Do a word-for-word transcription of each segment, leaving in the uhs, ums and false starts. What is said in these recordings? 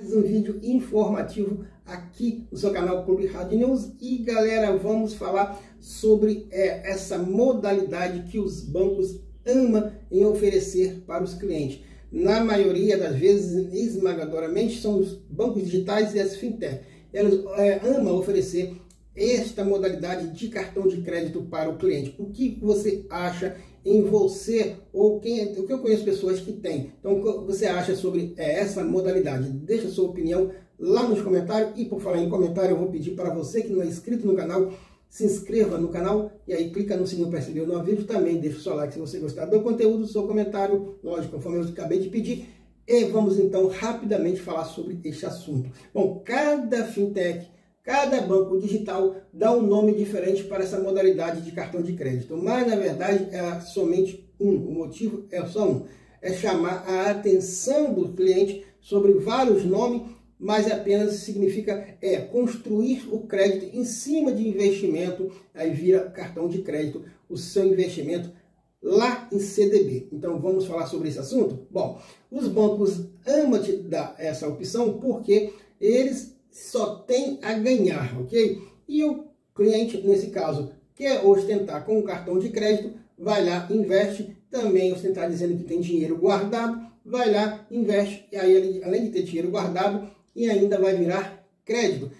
Um vídeo informativo aqui no seu canal Clube Rádio News. E galera, vamos falar sobre é, essa modalidade que os bancos amam em oferecer para os clientes. Na maioria das vezes, esmagadoramente, são os bancos digitais e as fintech. Elas é, amam oferecer esta modalidade de cartão de crédito para o cliente. O que você acha em você, ou quem, o que eu conheço pessoas que têm? Então, o que você acha sobre é, essa modalidade? Deixa sua opinião lá nos comentários. E por falar em comentário, eu vou pedir para você que não é inscrito no canal, se inscreva no canal e aí clica no sininho para receber o novo vídeo. Também deixa o seu like se você gostar do conteúdo, seu comentário, lógico, conforme eu acabei de pedir. E vamos então rapidamente falar sobre este assunto. Bom, cada fintech, cada banco digital dá um nome diferente para essa modalidade de cartão de crédito, mas na verdade é somente um, o motivo é só um, é chamar a atenção do cliente sobre vários nomes, mas apenas significa é construir o crédito em cima de investimento, aí vira cartão de crédito, o seu investimento lá em C D B. Então vamos falar sobre esse assunto? Bom, os bancos amam te dar essa opção porque eles só tem a ganhar, ok? E o cliente, nesse caso, quer ostentar com o cartão de crédito, vai lá, investe, também ostentar dizendo que tem dinheiro guardado, vai lá, investe, e aí ele, além de ter dinheiro guardado, e ainda vai virar crédito.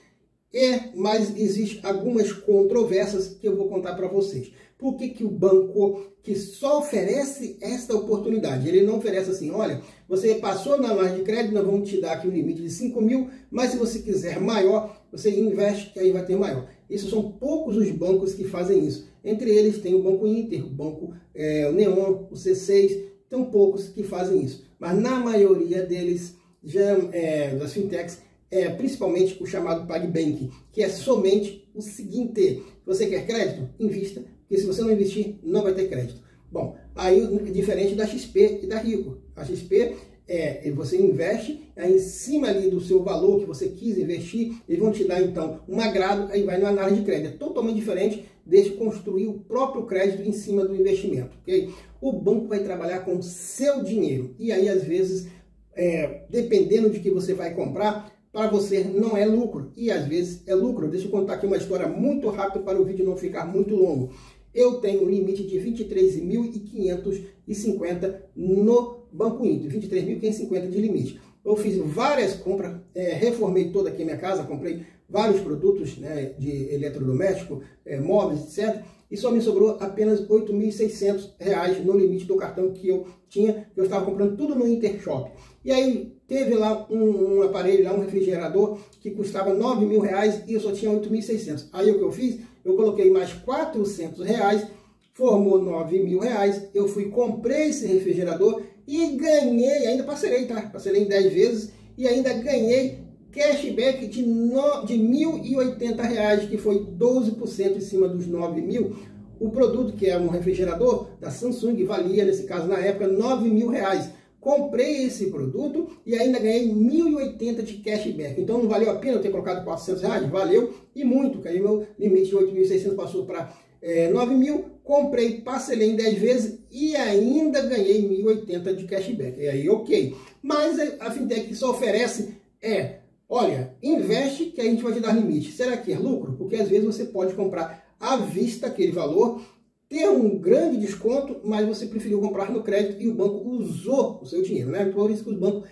É, mas existe algumas controvérsias que eu vou contar para vocês. Por que que o banco que só oferece esta oportunidade? Ele não oferece assim, olha, você passou na margem de crédito, nós vamos te dar aqui um limite de cinco mil, mas se você quiser maior, você investe que aí vai ter maior. Isso são poucos os bancos que fazem isso. Entre eles tem o Banco Inter, o Banco é, o Neon, o C seis, são poucos que fazem isso. Mas na maioria deles, já, é, das fintechs, É, principalmente o chamado PagBank, que é somente o seguinte: você quer crédito? Invista, porque se você não investir, não vai ter crédito. Bom, aí diferente da X P e da Rico. A X P é você investe, aí em cima ali do seu valor que você quis investir, eles vão te dar então um agrado, aí vai na análise de crédito. É totalmente diferente de construir o próprio crédito em cima do investimento, ok? O banco vai trabalhar com o seu dinheiro e aí às vezes, é, dependendo de que você vai comprar, para você não é lucro, e às vezes é lucro. Deixa eu contar aqui uma história muito rápido para o vídeo não ficar muito longo. Eu tenho um limite de vinte e três mil quinhentos e cinquenta no Banco Inter, vinte e três mil quinhentos e cinquenta de limite. Eu fiz várias compras, é, reformei toda aqui a minha casa, comprei vários produtos, né, de eletrodoméstico, é, móveis, etcétera. E só me sobrou apenas oito mil e seiscentos reais no limite do cartão que eu tinha. Eu estava comprando tudo no Intershop. E aí teve lá um, um aparelho, lá um refrigerador que custava nove mil reais e eu só tinha oito mil e seiscentos. Aí o que eu fiz? Eu coloquei mais quatrocentos reais, formou nove mil reais. Eu fui, comprei esse refrigerador e ganhei, ainda parcelei, tá? Parcelei em dez vezes e ainda ganhei cashback de, no, de mil e oitenta reais, que foi doze por cento em cima dos nove mil. O produto, que é um refrigerador da Samsung, valia, nesse caso, na época, nove mil reais. Comprei esse produto e ainda ganhei mil e oitenta de cashback. Então, não valeu a pena eu ter colocado quatrocentos reais? Valeu, e muito, porque aí meu limite de oito mil e seiscentos passou para é, nove mil. Comprei, parcelei em dez vezes e ainda ganhei mil e oitenta de cashback. E aí, ok. Mas a fintech só oferece é... olha, investe que a gente vai te dar limite. Será que é lucro? Porque às vezes você pode comprar à vista aquele valor, ter um grande desconto, mas você preferiu comprar no crédito e o banco usou o seu dinheiro, né? Por isso que os bancos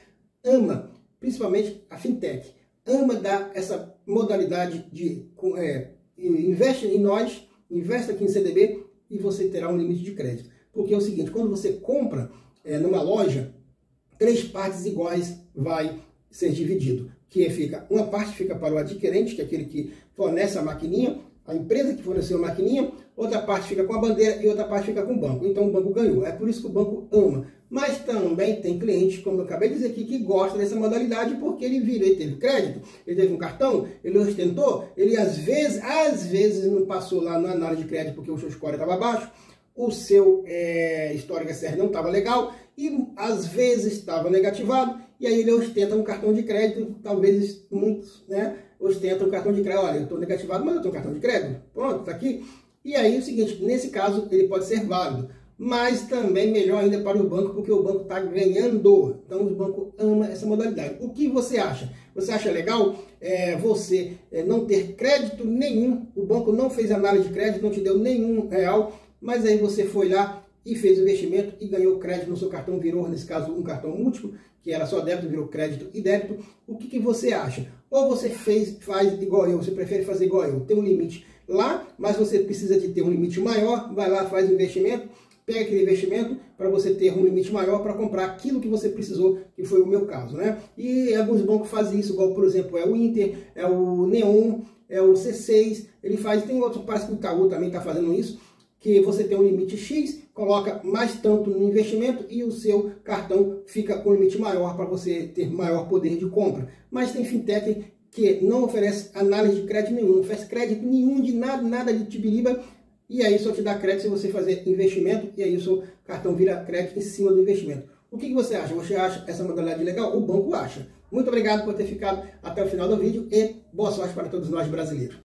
amam, principalmente a fintech, ama dar essa modalidade de é, investe em nós, investe aqui em C D B e você terá um limite de crédito. Porque é o seguinte, quando você compra é, numa loja, três partes iguais vai ser dividido. Que fica, uma parte fica para o adquirente, que é aquele que fornece a maquininha, a empresa que forneceu a maquininha, outra parte fica com a bandeira e outra parte fica com o banco. Então o banco ganhou, é por isso que o banco ama. Mas também tem cliente, como eu acabei de dizer aqui, que gosta dessa modalidade porque ele virou, ele teve crédito, ele teve um cartão, ele ostentou, ele às vezes, às vezes não passou lá na análise de crédito porque o seu score estava baixo, o seu é, histórico S R não estava legal e às vezes estava negativado. E aí ele ostenta um cartão de crédito, talvez muitos, né, ostentam um cartão de crédito. Olha, eu estou negativado, mas eu tenho um cartão de crédito, pronto, está aqui. E aí é o seguinte, nesse caso ele pode ser válido, mas também melhor ainda para o banco, porque o banco está ganhando. Então o banco ama essa modalidade. O que você acha? Você acha legal é, você é, não ter crédito nenhum? O banco não fez análise de crédito, não te deu nenhum real, mas aí você foi lá e fez o investimento e ganhou crédito no seu cartão, virou, nesse caso, um cartão múltiplo, que era só débito, virou crédito e débito. O que, que você acha? Ou você fez, faz igual eu, você prefere fazer igual eu, tem um limite lá, mas você precisa de ter um limite maior, vai lá, faz o investimento, pega aquele investimento para você ter um limite maior para comprar aquilo que você precisou, que foi o meu caso, né? E alguns bancos fazem isso, igual, por exemplo, é o Inter, é o Neon, é o C seis, ele faz, tem outro, parece que o Caú também está fazendo isso, que você tem um limite X, coloca mais tanto no investimento e o seu cartão fica com um limite maior para você ter maior poder de compra. Mas tem fintech que não oferece análise de crédito nenhum, não oferece crédito nenhum de nada, nada de tibiriba, e aí só te dá crédito se você fazer investimento, e aí o seu cartão vira crédito em cima do investimento. O que, que você acha? Você acha essa modalidade legal? O banco acha. Muito obrigado por ter ficado até o final do vídeo e boa sorte para todos nós brasileiros.